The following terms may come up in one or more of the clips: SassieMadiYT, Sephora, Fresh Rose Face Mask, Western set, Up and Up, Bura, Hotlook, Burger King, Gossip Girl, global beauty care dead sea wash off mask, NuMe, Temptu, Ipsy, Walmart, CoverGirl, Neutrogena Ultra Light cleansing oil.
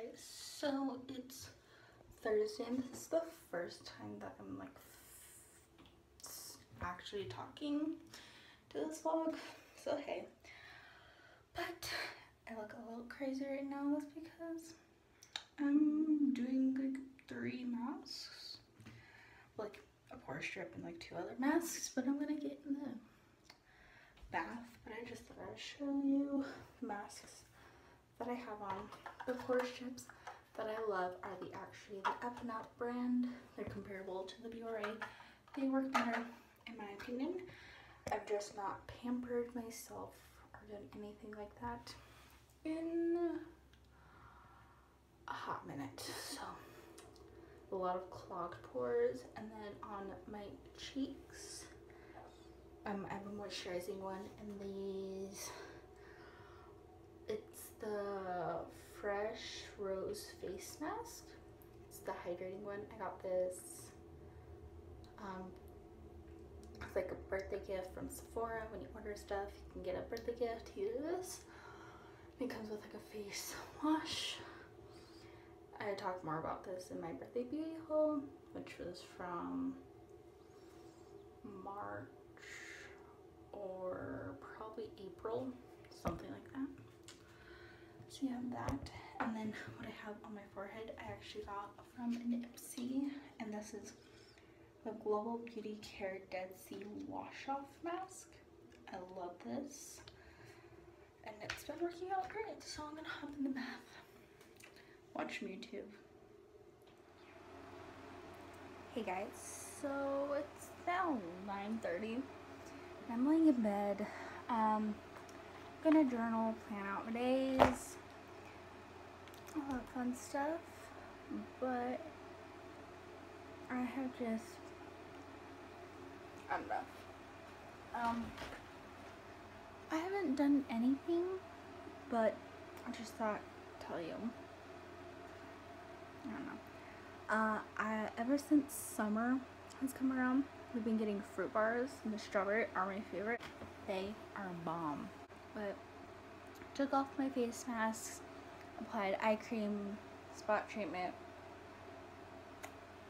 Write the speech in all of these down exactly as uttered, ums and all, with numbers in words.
guys, so it's Thursday and this is the first time that I'm like actually talking to this vlog, so hey. But I look a little crazy right now. That's because I'm doing like three masks, like a pore strip and like two other masks, but I'm gonna get in the bath. But I just thought I'd show you the masks that I have on. The pore strips that I love are the actually the Up and Up brand. They're comparable to the Bura. They work better in my opinion. I've just not pampered myself or done anything like that in a hot minute, so a lot of clogged pores. And then on my cheeks, um, I have a moisturizing one, and these, it's the Fresh Rose Face Mask. It's the hydrating one. I got this, um, it's like a birthday gift from Sephora. When you order stuff, you can get a birthday gift, use this. It comes with like a face wash. I talked more about this in my birthday beauty haul, which was from March or probably April, something like that. So you have that. And then what I have on my forehead, I actually got from an Ipsy, and this is the Global Beauty Care Dead Sea Wash Off Mask. I love this, and it's been working out great, so I'm gonna hop in the bath. Watch me YouTube. Hey guys, so it's now nine thirty. I'm laying in bed. Um, I'm gonna journal, plan out my days, all that fun stuff. But I have just, I'm rough. Um, I haven't done anything, but I just thought I'd tell you. I don't know. Uh, I, ever since summer has come around, we've been getting fruit bars, and the strawberry are my favorite. They are bomb. But took off my face masks, applied eye cream, spot treatment,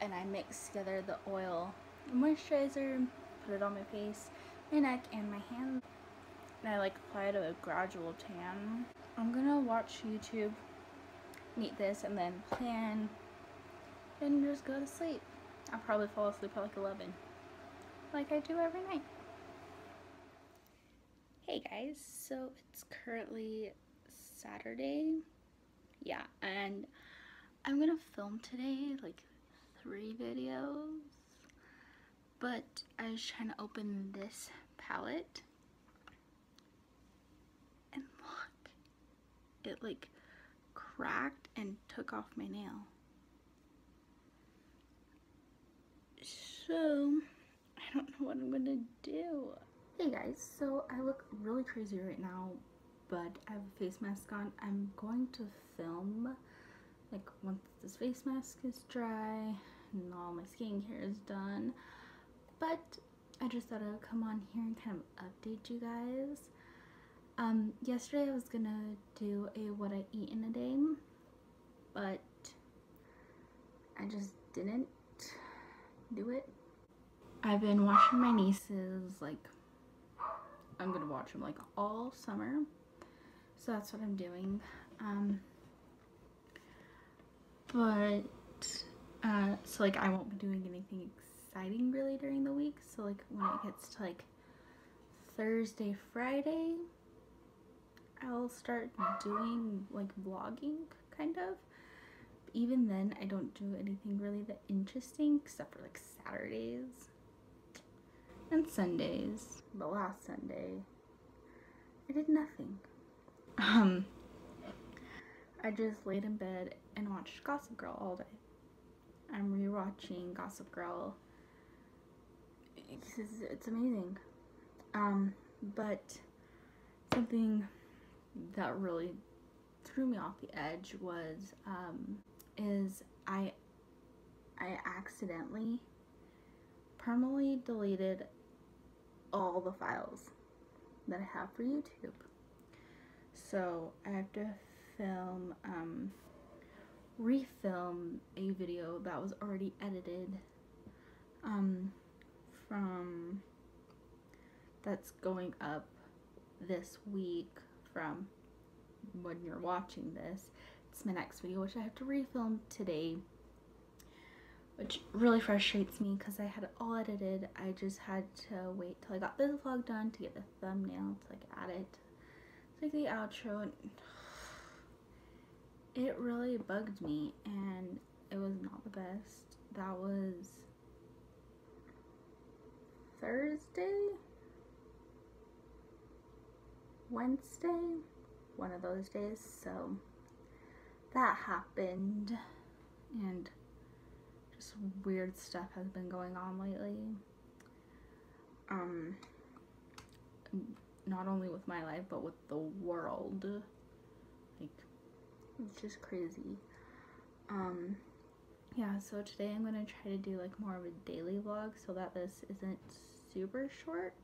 and I mixed together the oil and moisturizer, put it on my face, my neck, and my hand. And I like applied a gradual tan. I'm gonna watch YouTube, eat this, and then plan and just go to sleep. I'll probably fall asleep at like eleven, like I do every night. Hey guys, so it's currently Saturday, yeah, and I'm gonna film today like three videos, but I was trying to open this palette and look, it like cracked and took off my nail. So I don't know what I'm gonna do. Hey guys, so I look really crazy right now, but I have a face mask on. I'm going to film like once this face mask is dry and all my skincare is done, but I just thought I would come on here and kind of update you guys. Um, yesterday I was gonna do a what I eat in a day, but I just didn't do it. I've been watching my nieces, like, I'm gonna watch them like all summer, so that's what I'm doing. Um, but, uh, so like I won't be doing anything exciting really during the week, so like when it gets to like Thursday, Friday, I'll start doing like vlogging, kind of. Even then, I don't do anything really that interesting except for like Saturdays and Sundays. But last Sunday, I did nothing. Um, I just laid in bed and watched Gossip Girl all day. I'm rewatching Gossip Girl. It's, it's amazing. Um, but something that really threw me off the edge was um is I I accidentally permanently deleted all the files that I have for YouTube. So I have to film um refilm a video that was already edited um, from that's going up this week from when you're watching this. It's my next video, which I have to refilm today, which really frustrates me because I had it all edited. I just had to wait till I got this vlog done to get the thumbnail to like add it, to like the outro, and it really bugged me and it was not the best. That was Thursday? Wednesday? One of those days, so that happened, and just weird stuff has been going on lately. Um, not only with my life, but with the world. Like, it's just crazy. Um, yeah, so today I'm gonna try to do like more of a daily vlog so that this isn't super short.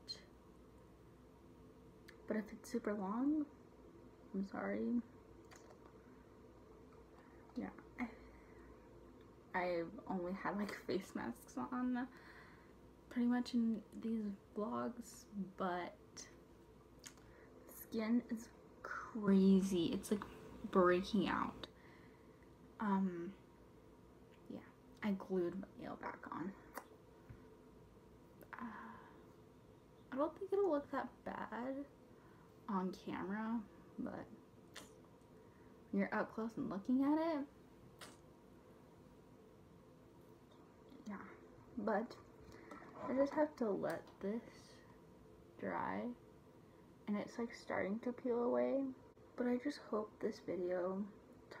But if it's super long, I'm sorry. Yeah, I, I've only had like face masks on pretty much in these vlogs, but skin is crazy. It's like breaking out. Um, yeah, I glued my nail back on. Uh, I don't think it'll look that bad on camera, but when you're up close and looking at it, yeah. But I just have to let this dry, and it's like starting to peel away. But I just hope this video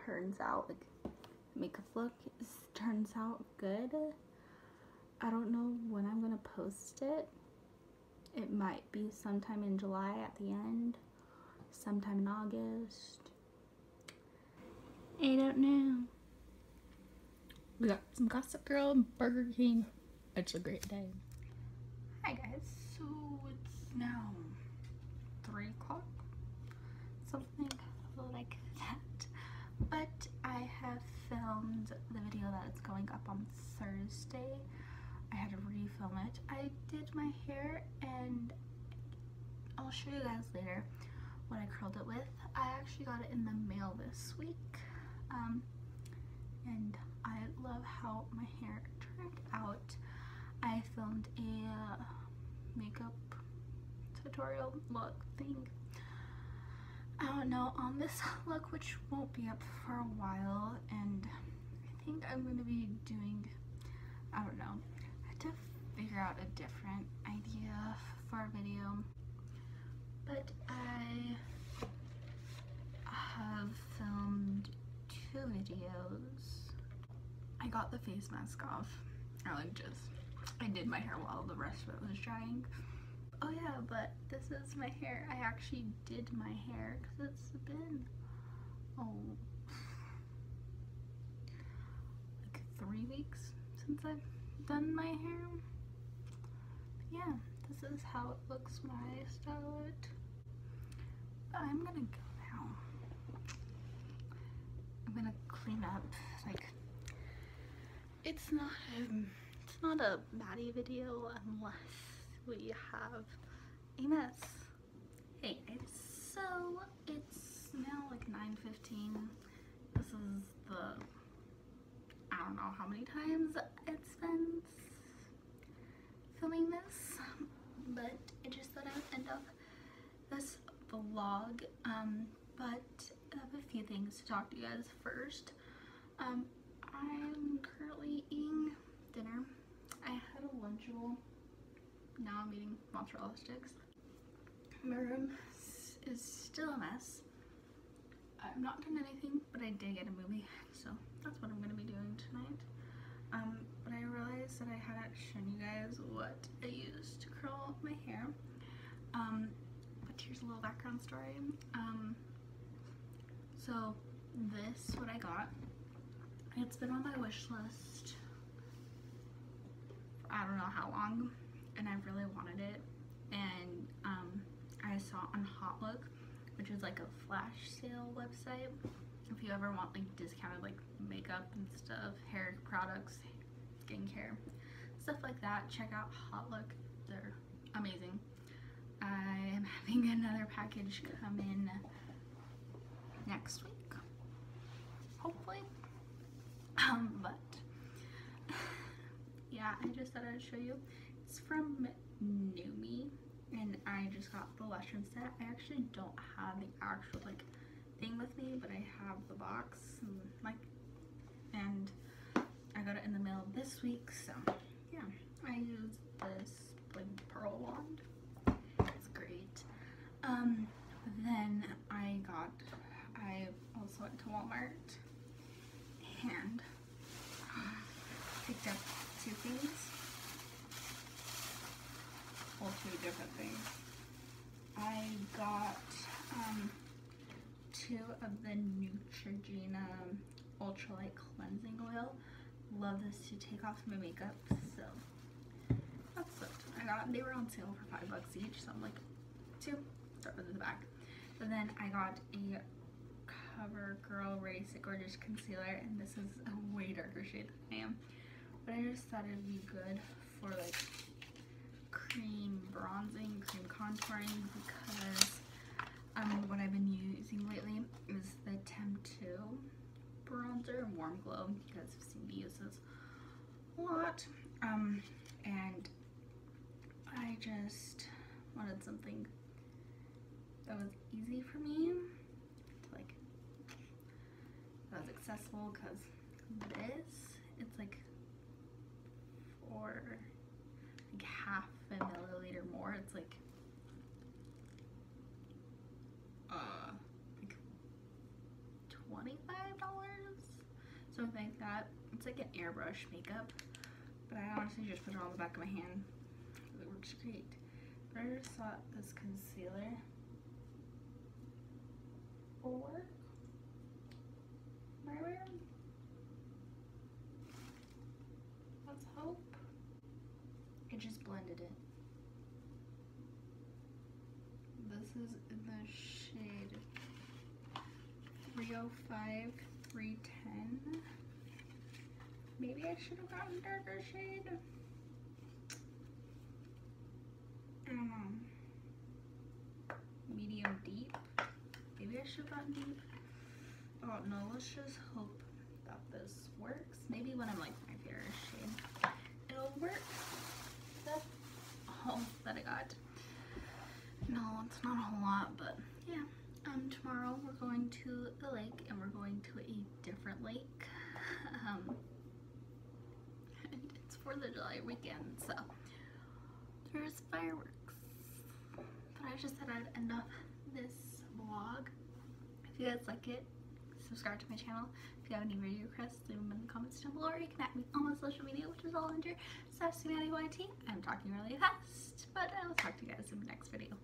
turns out, like, makeup look is, turns out good. I don't know when I'm gonna post it. It might be sometime in July at the end, sometime in August. I don't know. We got some Gossip Girl, Burger King. It's a great day. Hi guys, so it's now three o'clock. Something like that, but I have filmed the video that is going up on Thursday. I had to refilm it. I did my hair, and I'll show you guys later what I curled it with. I actually got it in the mail this week, um, and I love how my hair turned out. I filmed a makeup tutorial look thing. I don't know, on this look, which won't be up for a while, and I think I'm going to be doing, I don't know, I have to figure out a different idea for a video, but I have filmed two videos. I got the face mask off, or like just, I did my hair while the rest of it was drying. Oh yeah, but this is my hair. I actually did my hair because it's been, oh, like three weeks since I've done my hair. But yeah, this is how it looks when I style it. But I'm gonna go now. I'm gonna clean up. Like, it's not a, it's not a baddie video unless we have a mess. Hey guys, so it's now like nine fifteen. This is the, I don't know how many times it's been filming this, but I just thought I would end up this vlog. Um, but I have a few things to talk to you guys first. Um, I'm currently eating dinner. I had a Lunchable. Now I'm eating mozzarella sticks. My room is still a mess. I've not done anything, but I did get a movie, so that's what I'm going to be doing tonight. Um, but I realized that I hadn't shown you guys what I used to curl my hair. Um, but here's a little background story. Um, so this, what I got, it's been on my wish list for I don't know how long. And I really wanted it, and um, I saw it on Hotlook, which is like a flash sale website, if you ever want like discounted like makeup and stuff, hair products, skincare, stuff like that, check out Hotlook. They're amazing. I am having another package come in next week, hopefully. Um, but yeah, I just thought I'd show you. It's from NuMe, and I just got the Western set. I actually don't have the actual like thing with me, but I have the box and, like, and I got it in the mail this week. So yeah, I use this like pearl wand. It's great. Um, then I got. I also went to Walmart and uh, picked up two things. Well, two different things. I got um, two of the Neutrogena Ultra Light cleansing oil. Love this to take off my makeup, so that's what I got. They were on sale for five bucks each, so I'm like, two. Start with the back. But then I got a CoverGirl Raise It Gorgeous concealer, and this is a way darker shade than I am, but I just thought it'd be good for like cream bronzing, cream contouring, because um, what I've been using lately is the Temptu bronzer and warm glow. You guys have seen me use this a lot, um, and I just wanted something that was easy for me, to like that was accessible, because this, it's like for like half a milliliter more. It's like uh like twenty-five dollars, something like that. It's like an airbrush makeup, but I honestly just put it on the back of my hand because it works great. But I just thought this concealer will work. Am I wearing? Let's hope. It just blended it. This is in the shade three oh five, three ten. Maybe I should have gotten a darker shade. I don't know. Medium deep. Maybe I should have gotten deep. I don't know. Let's just hope that this works. Maybe when I'm like my favorite shade, it'll work. That's all that I got. No, it's not a whole lot, but yeah. Um, tomorrow we're going to the lake, and we're going to a different lake. Um, and it's fourth of July weekend, so there's fireworks. But I just said I'd end off this vlog. If you guys like it, subscribe to my channel. If you have any video requests, leave them in the comments down below, or you can at me on my social media, which is all under SassieMadiYT. I'm talking really fast, but I'll talk to you guys in the next video.